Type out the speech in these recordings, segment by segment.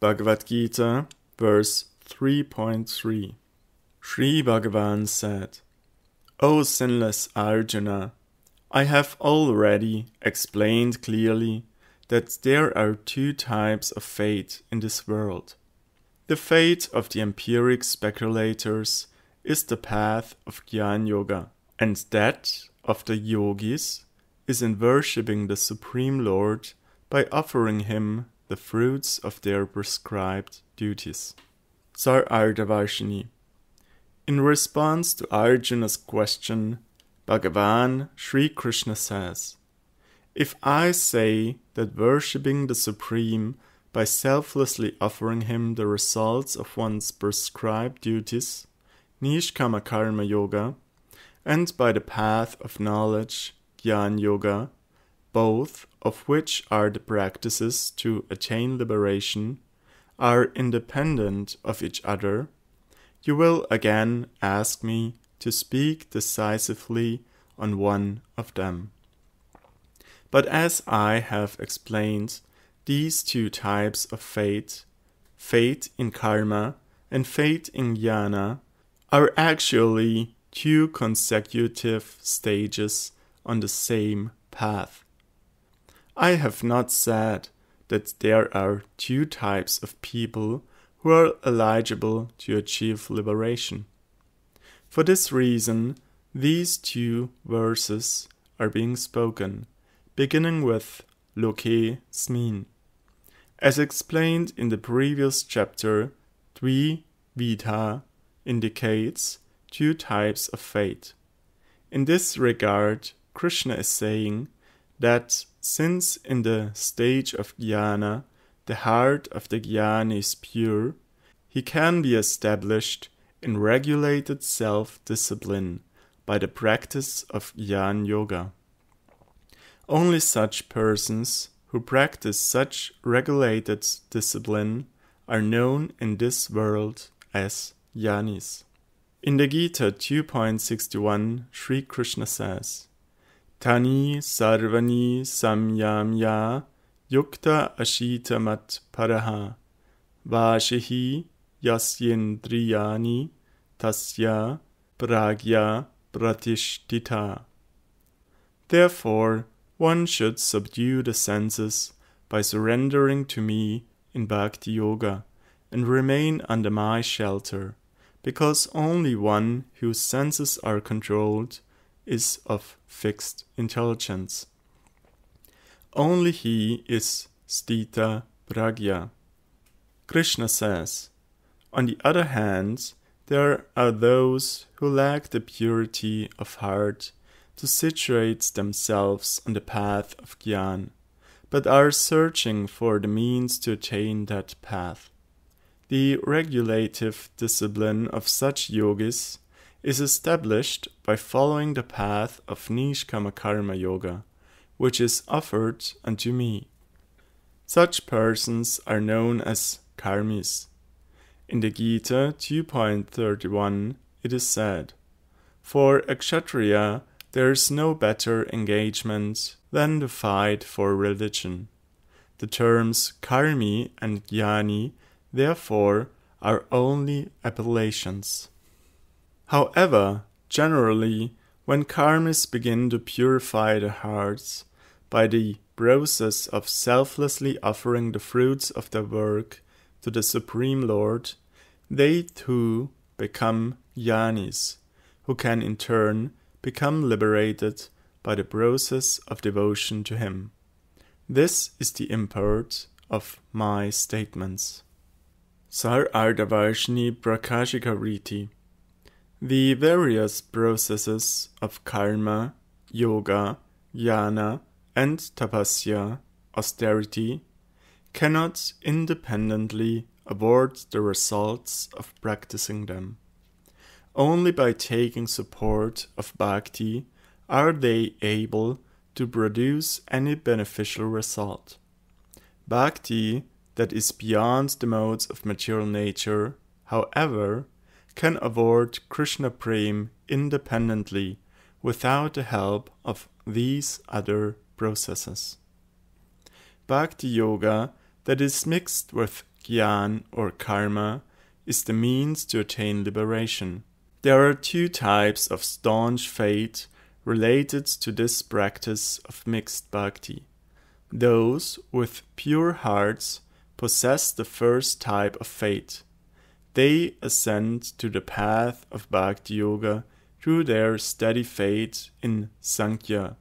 Bhagavad Gita, verse 3.3. Sri Bhagavan said, O sinless Arjuna, I have already explained clearly that there are two types of fate in this world. The fate of the empiric speculators is the path of Jnana Yoga, and that of the yogis is in worshipping the Supreme Lord by offering him the fruits of their prescribed duties. Sar Ardhavarshini. In response to Arjuna's question, Bhagavan Sri Krishna says, If I say that worshipping the Supreme by selflessly offering him the results of one's prescribed duties, Nishkama Karma Yoga, and by the path of knowledge, Jnana Yoga, both of which are the practices to attain liberation, are independent of each other, you will again ask me to speak decisively on one of them. But as I have explained, these two types of fate, fate in karma and fate in jnana, are actually two consecutive stages on the same path. I have not said that there are two types of people who are eligible to achieve liberation. For this reason, these two verses are being spoken, beginning with Loke Smin. As explained in the previous chapter, Dvi Vidha indicates two types of fate. In this regard, Krishna is saying that since in the stage of jnana, the heart of the jnani is pure, he can be established in regulated self-discipline by the practice of Jnana Yoga. Only such persons who practice such regulated discipline are known in this world as jnanis. In the Gita 2.61, Sri Krishna says, Tani sarvani samyamya yukta ashita mat paraha vashihi yasyendriyani tasya pragya pratishtita. Therefore, one should subdue the senses by surrendering to me in Bhakti Yoga and remain under my shelter, because only one whose senses are controlled is of fixed intelligence. Only he is sthita pragya. Krishna says, On the other hand, there are those who lack the purity of heart to situate themselves on the path of jnana, but are searching for the means to attain that path. The regulative discipline of such yogis is established by following the path of Nishkama Karma Yoga, which is offered unto me. Such persons are known as karmis. In the Gita 2.31 it is said, For a kshatriya there is no better engagement than the fight for religion. The terms karmi and jnani therefore are only appellations. However, generally, when karmis begin to purify their hearts by the process of selflessly offering the fruits of their work to the Supreme Lord, they too become jnanis, who can in turn become liberated by the process of devotion to Him. This is the import of my statements. Sar Ardhavarshini Prakashikariti. The various processes of karma, yoga, jnana and tapasya, austerity, cannot independently award the results of practicing them. Only by taking support of bhakti are they able to produce any beneficial result. Bhakti that is beyond the modes of material nature, however, can award Krishna Prem independently without the help of these other processes. Bhakti Yoga that is mixed with Gyan, or karma, is the means to attain liberation. There are two types of staunch faith related to this practice of mixed bhakti. Those with pure hearts possess the first type of faith. They ascend to the path of Bhakti Yoga through their steady faith in Sankhya,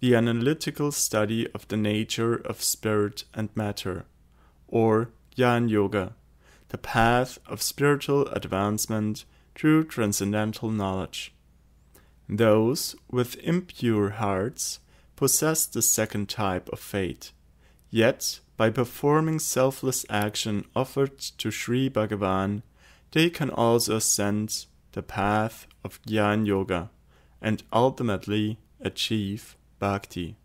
the analytical study of the nature of spirit and matter, or Jnana Yoga, the path of spiritual advancement through transcendental knowledge. Those with impure hearts possess the second type of faith, yet by performing selfless action offered to Sri Bhagavan, they can also ascend the path of Jnana Yoga and ultimately achieve Bhakti.